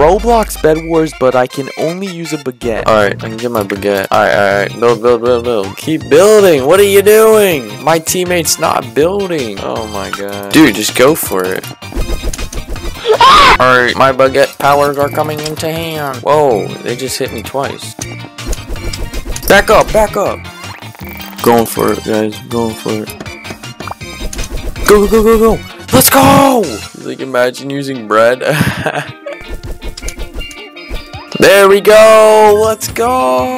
Roblox Bed Wars, but I can only use a baguette. Alright, I can get my baguette. Alright. Build, build. Keep building. What are you doing? My teammate's not building. Oh my god. Dude, just go for it. Alright, my baguette powers are coming into hand. Whoa, they just hit me twice. Back up, back up. Going for it, guys. Going for it. Go, go, go, go, go. Let's go! Like, imagine using bread. There we go! Let's go!